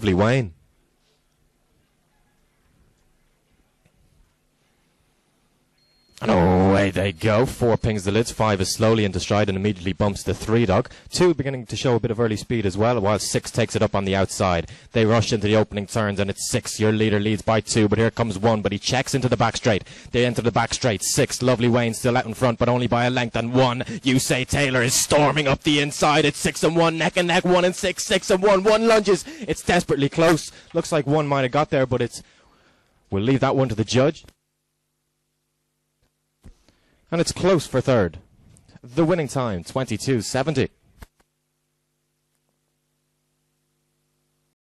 Lovely Wayne. And away they go. Four pings the lids. Five is slowly into stride and immediately bumps the three dog. Two beginning to show a bit of early speed as well, while six takes it up on the outside. They rush into the opening turns and it's six. Your leader leads by two, but here comes one, but he checks into the back straight. They enter the back straight. Six. Lovely Wayne still out in front, but only by a length. And one, You Say Taylor, is storming up the inside. It's six and one, neck and neck. One and six, six and one. One lunges. It's desperately close. Looks like one might have got there, but it's... We'll leave that one to the judge. And it's close for third. The winning time, 22.70.